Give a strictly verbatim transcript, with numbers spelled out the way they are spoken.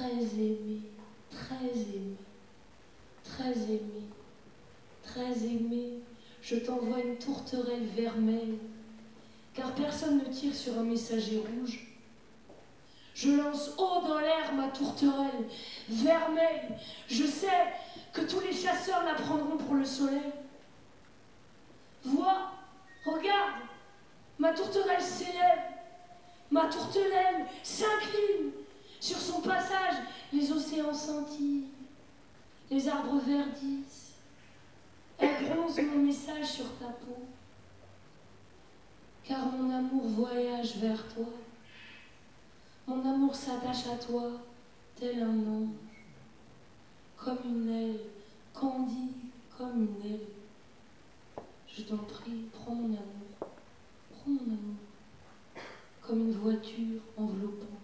très aimé, très aimé, très aimé, très aimé, je t'envoie une tourterelle vermeille, car personne ne tire sur un messager rouge. Je lance haut dans l'air ma tourterelle vermeille, je sais que tous les chasseurs la prendront pour le soleil. Vois, regarde, ma tourterelle s'élève, ma tourterelle s'incline, sur son passage les océans scintillent, les arbres verdissent, elle bronze mon message sur ta peau, car mon amour voyage vers toi, mon amour s'attache à toi tel un ange, comme une aile, candide comme une aile. Je t'en prie, prends mon amour, prends mon amour, comme une voiture enveloppante.